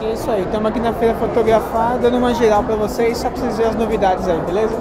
E é isso aí, estamos aqui na Feira Fotografar, dando uma geral para vocês, só para vocês verem as novidades aí, beleza?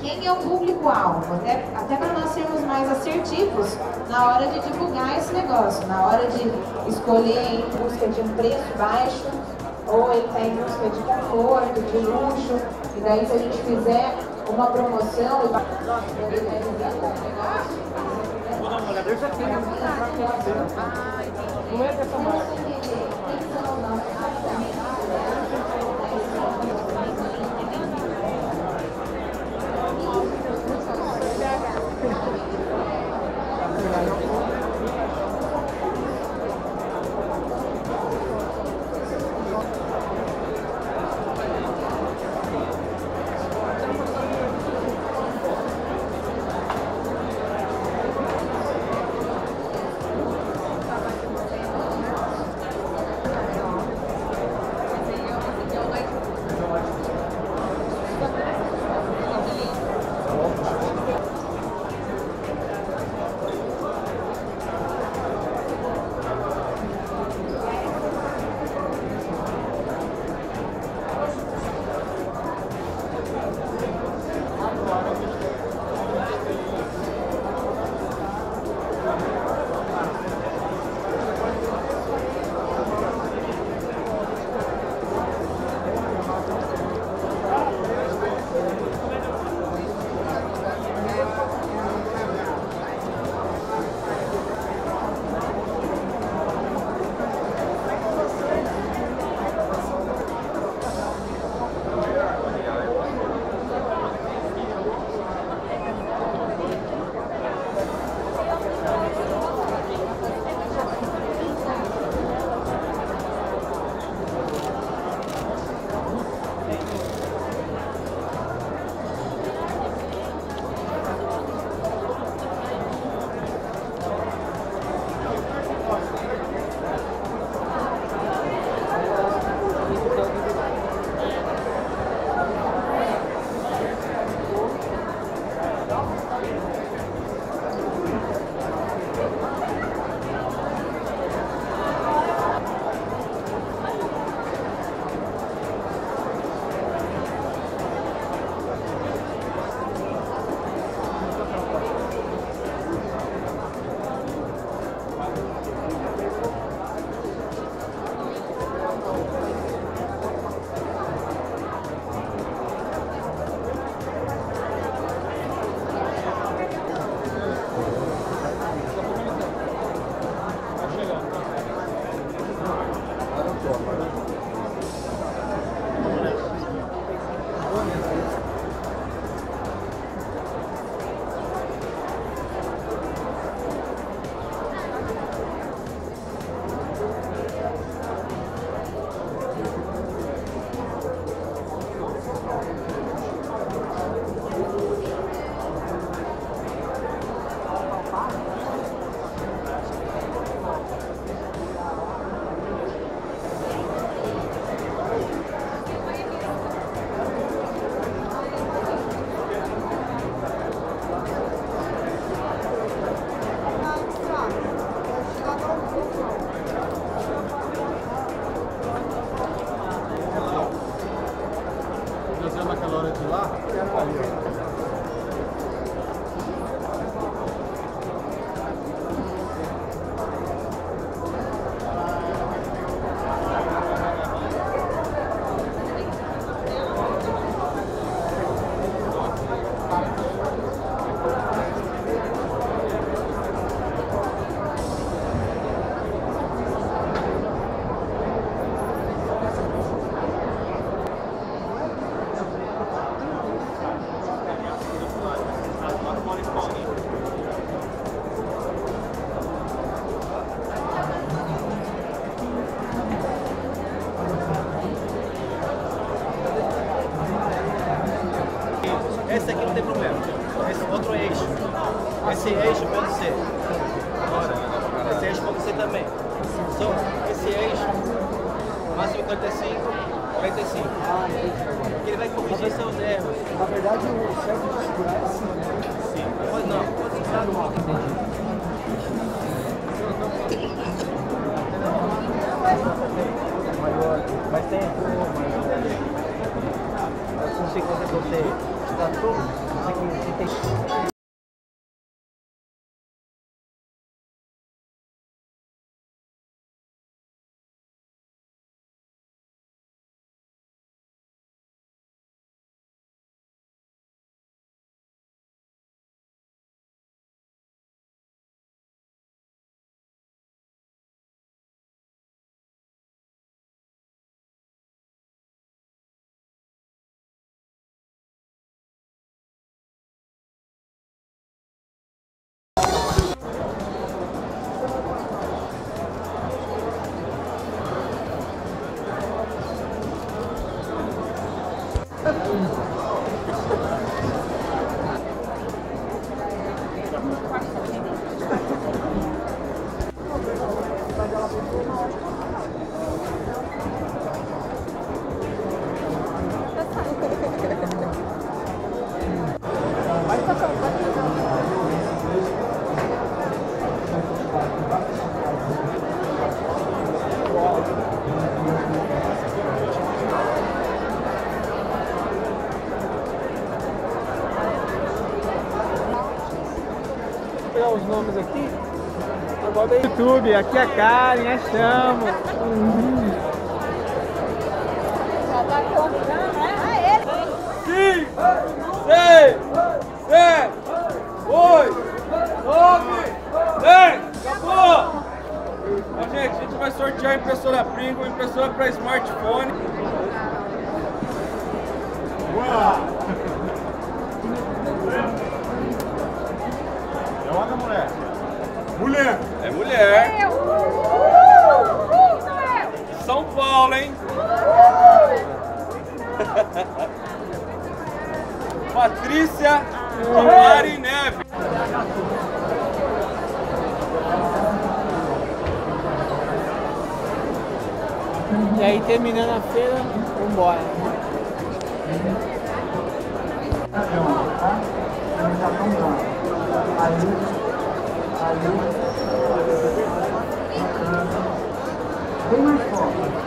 Quem é o público-alvo? Até para nós sermos mais assertivos na hora de divulgar esse negócio, na hora de escolher em busca de um preço baixo, ou ele está em busca de conforto, de luxo, e daí se a gente fizer uma promoção e poder realizar com o negócio, esse eixo pode ser. Ora, esse eixo pode ser também. Só esse eixo, máximo 45, 45. Porque ele vai corrigir seus erros. Na verdade, o certo de segurar é assim. Sim. Pois não, pode segurar no alto. Mas tem um consequência que você está tudo, você tem... os nomes aqui, agora é YouTube, aqui é a Karen, é Chamo. Já tá contando, né? Aê! 5, 6, 7, 8, 9, 10! Acabou! Ó, gente, a gente vai sortear impressora Pringles, impressora para smartphone. Uau! Mulher! É mulher! São Paulo, hein? Patrícia Mari Neves! E aí, terminando a feira, vamos embora! Bem mais forte.